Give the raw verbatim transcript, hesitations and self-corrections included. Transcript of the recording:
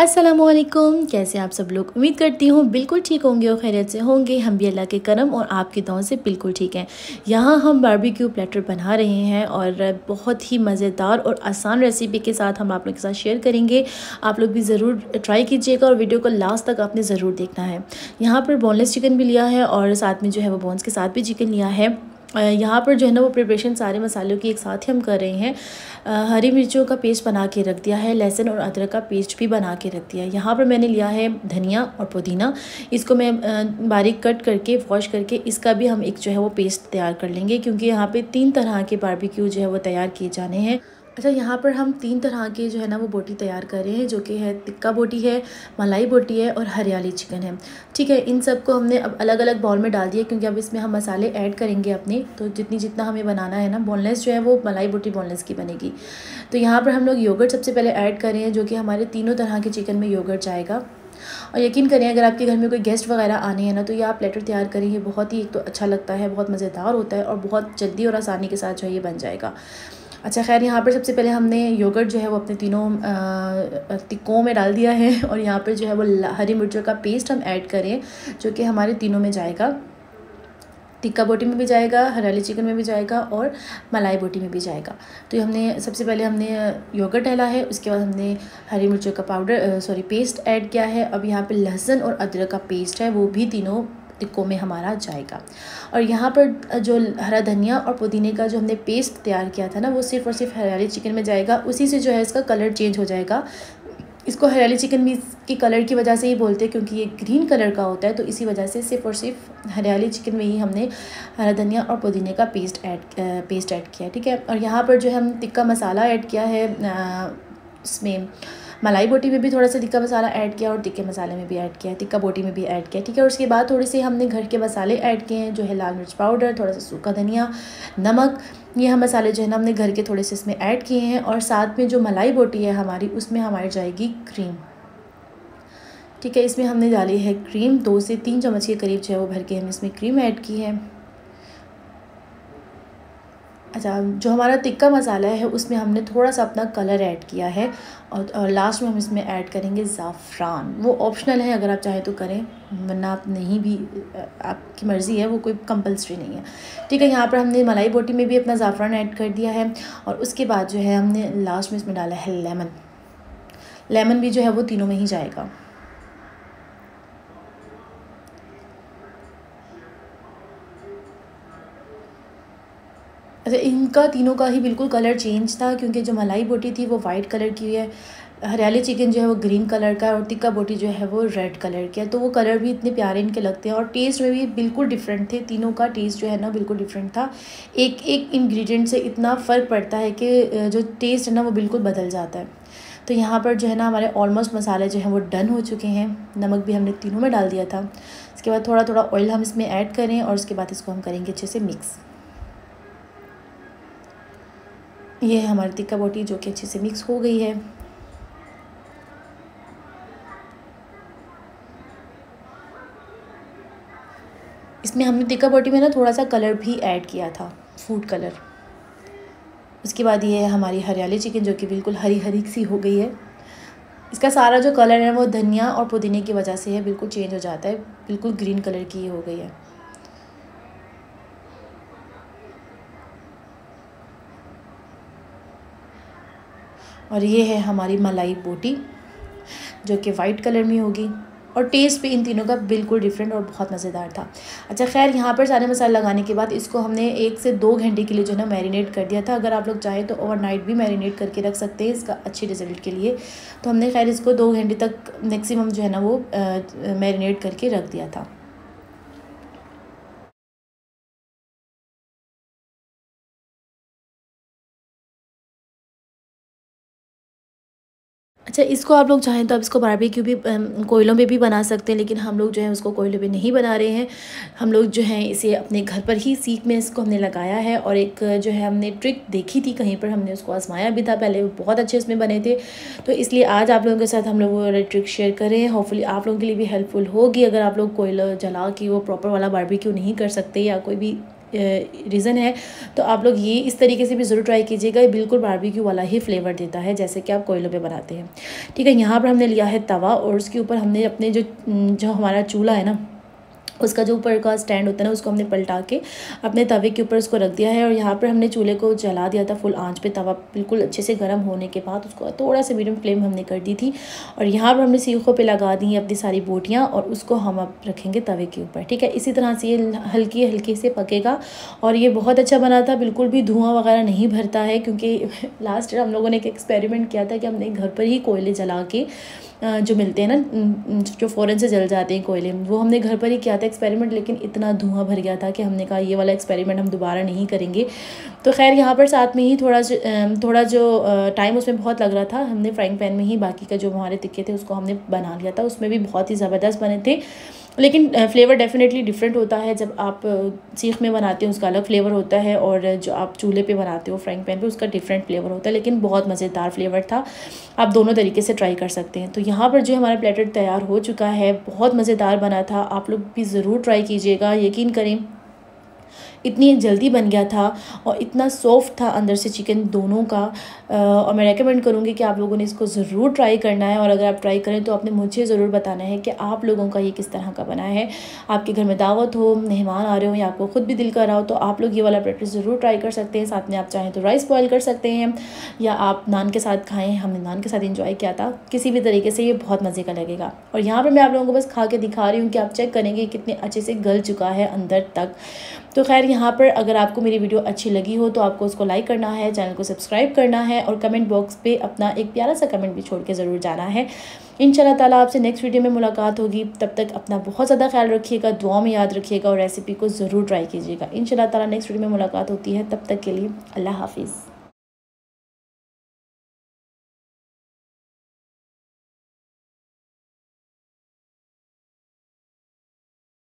अस्सलामुअलैकुम, कैसे आप सब लोग। उम्मीद करती हूँ बिल्कुल ठीक होंगे और खैरियत से होंगे। हम भी अल्लाह के करम और आपकी दुआओं से बिल्कुल ठीक हैं। यहाँ हम बारबेक्यू प्लेटर बना रहे हैं और बहुत ही मज़ेदार और आसान रेसिपी के साथ हम आप लोग के साथ शेयर करेंगे। आप लोग भी ज़रूर ट्राई कीजिएगा और वीडियो को लास्ट तक आपने ज़रूर देखना है। यहाँ पर बोनलेस चिकन भी लिया है और साथ में जो है वो बोन्स के साथ भी चिकन लिया है। यहाँ पर जो है ना वो प्रिपरेशन सारे मसालों की एक साथ ही हम कर रहे हैं। हरी मिर्चों का पेस्ट बना के रख दिया है, लहसुन और अदरक का पेस्ट भी बना के रख दिया है। यहाँ पर मैंने लिया है धनिया और पुदीना, इसको मैं बारीक कट करके वॉश करके इसका भी हम एक जो है वो पेस्ट तैयार कर लेंगे, क्योंकि यहाँ पे तीन तरह के बारबेक्यू जो है वो तैयार किए जाने हैं। अच्छा, यहाँ पर हम तीन तरह के जो है ना वो बोटी तैयार कर रहे हैं, जो कि है तिक्का बोटी है, मलाई बोटी है और हरियाली चिकन है। ठीक है, इन सब को हमने अब अलग अलग बाउल में डाल दिया, क्योंकि अब इसमें हम मसाले ऐड करेंगे अपने, तो जितनी जितना हमें बनाना है ना। बोनलेस जो है वो मलाई बोटी बोनलेस की बनेगी। तो यहाँ पर हम लोग योगर्ट सबसे पहले ऐड कर रहे हैं, जो कि हमारे तीनों तरह के चिकन में योगर्ट जाएगा। और यकीन करें, अगर आपके घर में कोई गेस्ट वगैरह आने हैं ना, तो ये आप प्लेटर तैयार करें, ये बहुत ही एक तो अच्छा लगता है, बहुत मज़ेदार होता है और बहुत जल्दी और आसानी के साथ जो है ये बन जाएगा। अच्छा, खैर यहाँ पर सबसे पहले हमने योगर्ट जो है वो अपने तीनों तिक्कों में डाल दिया है और यहाँ पर जो है वो हरी मिर्चों का पेस्ट हम ऐड करें, जो कि हमारे तीनों में जाएगा। तिक्का बोटी में भी जाएगा, हरियाली चिकन में भी जाएगा और मलाई बोटी में भी जाएगा। तो हमने सबसे पहले हमने योगर्ट डाला है, उसके बाद हमने हरी मिर्चों का पाउडर सॉरी पेस्ट ऐड किया है। अब यहाँ पे लहसुन और अदरक का पेस्ट है, वो भी तीनों टिक्कों में हमारा जाएगा। और यहाँ पर जो हरा धनिया और पुदीने का जो हमने पेस्ट तैयार किया था ना, वो सिर्फ़ और सिर्फ हरियाली चिकन में जाएगा। उसी से जो है इसका कलर चेंज हो जाएगा। इसको हरियाली चिकन भी इसके कलर की वजह से ही बोलते हैं, क्योंकि ये ग्रीन कलर का होता है। तो इसी वजह से सिर्फ और सिर्फ हरियाली चिकन में ही हमने हरा धनिया और पुदीने का पेस्ट ऐड पेस्ट ऐड किया है। ठीक है, और यहाँ पर जो है हम टिक्का मसाला ऐड किया है, इसमें मलाई बोटी में भी थोड़ा सा तिक्का मसाला ऐड किया और तिक्के मसाले में भी ऐड किया है, तिक्का बोटी में भी ऐड किया। ठीक है, और उसके बाद थोड़े से हमने घर के मसाले ऐड किए हैं, जो है लाल मिर्च पाउडर, थोड़ा सा सूखा धनिया, नमक। ये हम मसाले जो है ना हमने घर के थोड़े से इसमें ऐड किए हैं। और साथ में जो मलाई बोटी है हमारी, उसमें हमारी जाएगी क्रीम। ठीक है, इसमें हमने डाली है क्रीम, दो से तीन चम्मच के करीब जो है वो भर के हमने इसमें क्रीम ऐड की है। अच्छा, जो हमारा तिक्का मसाला है उसमें हमने थोड़ा सा अपना कलर ऐड किया है और, और लास्ट में हम इसमें ऐड करेंगे ज़ाफ़रान। वो ऑप्शनल है, अगर आप चाहें तो करें, वरना आप नहीं भी, आपकी मर्ज़ी है, वो कोई कंपलसरी नहीं है। ठीक है, यहाँ पर हमने मलाई बोटी में भी अपना ज़ाफ़रान ऐड कर दिया है और उसके बाद जो है हमने लास्ट में इसमें डाला है लेमन। लेमन भी जो है वो तीनों में ही जाएगा। अच्छा, इनका तीनों का ही बिल्कुल कलर चेंज था, क्योंकि जो मलाई बोटी थी वो वाइट कलर की है, हरियाली चिकन जो है वो ग्रीन कलर का है और तिक्का बोटी जो है वो रेड कलर की है। तो वो कलर भी इतने प्यारे इनके लगते हैं और टेस्ट में भी बिल्कुल डिफरेंट थे। तीनों का टेस्ट जो है ना बिल्कुल डिफरेंट था। एक एक इंग्रेडिएंट से इतना फ़र्क पड़ता है कि जो टेस्ट है ना वो बिल्कुल बदल जाता है। तो यहाँ पर जो है ना हमारे ऑलमोस्ट मसाले जो हैं वो डन हो चुके हैं। नमक भी हमने तीनों में डाल दिया था। इसके बाद थोड़ा थोड़ा ऑयल हम इसमें ऐड करें और उसके बाद इसको हम करेंगे अच्छे से मिक्स। ये है हमारी तिक्का बोटी, जो कि अच्छे से मिक्स हो गई है। इसमें हमने तिक्का बोटी में ना थोड़ा सा कलर भी ऐड किया था, फूड कलर। उसके बाद ये है हमारी हरियाली चिकन, जो कि बिल्कुल हरी हरी सी हो गई है। इसका सारा जो कलर है वो धनिया और पुदीने की वजह से है, बिल्कुल चेंज हो जाता है, बिल्कुल ग्रीन कलर की ये हो गई है। और ये है हमारी मलाई बोटी, जो कि वाइट कलर में होगी और टेस्ट भी इन तीनों का बिल्कुल डिफरेंट और बहुत मज़ेदार था। अच्छा, खैर यहाँ पर सारे मसाले लगाने के बाद इसको हमने एक से दो घंटे के लिए जो है ना मैरिनेट कर दिया था। अगर आप लोग चाहें तो ओवरनाइट भी मैरिनेट करके रख सकते हैं इसका अच्छे रिजल्ट के लिए। तो हमने खैर इसको दो घंटे तक मैक्सिमम जो है ना वो मैरिनेट करके रख दिया था। अच्छा, इसको आप लोग चाहें तो आप इसको बारबेक्यू भी कोयलों पे भी बना सकते हैं, लेकिन हम लोग जो है उसको कोयलों पे नहीं बना रहे हैं। हम लोग जो है इसे अपने घर पर ही सीख में इसको हमने लगाया है। और एक जो है हमने ट्रिक देखी थी कहीं पर, हमने उसको आजमाया भी था, पहले बहुत अच्छे इसमें बने थे। तो इसलिए आज आप लोगों के साथ हम लोग वो ट्रिक शेयर करें, होपफुली आप लोगों के लिए भी हेल्पफुल होगी। अगर आप लोग कोयला जला के वो प्रॉपर वाला बारबेक्यू नहीं कर सकते या कोई भी रीज़न है। तो आप लोग ये इस तरीके से भी ज़रूर ट्राई कीजिएगा, ये बिल्कुल बारबेक्यू वाला ही फ्लेवर देता है जैसे कि आप कोयलों पे बनाते हैं। ठीक है, यहाँ पर हमने लिया है तवा और उसके ऊपर हमने अपने जो जो हमारा चूल्हा है ना, उसका जो ऊपर का स्टैंड होता है ना, उसको हमने पलटा के अपने तवे के ऊपर उसको रख दिया है। और यहाँ पर हमने चूल्हे को जला दिया था फुल आंच पे। तवा बिल्कुल अच्छे से गर्म होने के बाद उसको थोड़ा सा मीडियम फ्लेम हमने कर दी थी। और यहाँ पर हमने सीखों पे लगा दी हैं अपनी सारी बोटियाँ और उसको हम अब रखेंगे तवे के ऊपर। ठीक है, इसी तरह से ये हल्की हल्की से पकेगा और ये बहुत अच्छा बना था, बिल्कुल भी धुआँ वगैरह नहीं भरता है। क्योंकि लास्ट ईयर हम लोगों ने एक एक्सपेरिमेंट किया था कि हमने घर पर ही कोयले जला के जो मिलते हैं ना, जो फ़ौरन से जल जाते हैं कोयले, वो हमने घर पर ही किया था एक्सपेरिमेंट। लेकिन इतना धुआं भर गया था कि हमने कहा ये वाला एक्सपेरिमेंट हम दोबारा नहीं करेंगे। तो खैर यहाँ पर साथ में ही थोड़ा थोड़ा जो टाइम उसमें बहुत लग रहा था, हमने फ्राइंग पैन में ही बाकी का जो हमारे टिक्के थे उसको हमने बना लिया था। उसमें भी बहुत ही ज़बरदस्त बने थे, लेकिन फ्लेवर डेफिनेटली डिफरेंट होता है। जब आप सीख में बनाते हो उसका अलग फ्लेवर होता है और जो आप चूल्हे पे बनाते हो फ्राइंग पैन पे उसका डिफरेंट फ्लेवर होता है, लेकिन बहुत मज़ेदार फ्लेवर था। आप दोनों तरीके से ट्राई कर सकते हैं। तो यहाँ पर जो हमारा प्लेटर तैयार हो चुका है, बहुत मज़ेदार बना था, आप लोग भी ज़रूर ट्राई कीजिएगा। यकीन करें इतनी जल्दी बन गया था और इतना सॉफ्ट था अंदर से चिकन दोनों का। और मैं रेकमेंड करूँगी कि आप लोगों ने इसको ज़रूर ट्राई करना है। और अगर आप ट्राई करें तो आपने मुझे ज़रूर बताना है कि आप लोगों का ये किस तरह का बना है। आपके घर में दावत हो, मेहमान आ रहे हो या आपको ख़ुद भी दिल कर रहा हो तो आप लोग ये वाला प्लेटर ज़रूर ट्राई कर सकते हैं। साथ में आप चाहें तो राइस बॉयल कर सकते हैं या आप नान के साथ खाएँ। हमने नान के साथ इंजॉय किया था। किसी भी तरीके से ये बहुत मज़े का लगेगा। और यहाँ पर मैं आप लोगों को बस खा के दिखा रही हूँ कि आप चेक करेंगे कितने अच्छे से गल चुका है अंदर तक। तो खैर यहाँ पर अगर आपको मेरी वीडियो अच्छी लगी हो तो आपको उसको लाइक करना है, चैनल को सब्सक्राइब करना है और कमेंट बॉक्स पे अपना एक प्यारा सा कमेंट भी छोड़ के ज़रूर जाना है। इंशाल्लाह ताला आपसे नेक्स्ट वीडियो में मुलाकात होगी। तब तक अपना बहुत ज़्यादा ख्याल रखिएगा, दुआ में याद रखिएगा और रेसिपी को ज़रूर ट्राई कीजिएगा। इंशाल्लाह ताला नेक्स्ट वीडियो में मुलाकात होती है। तब तक के लिए अल्लाह हाफिज़।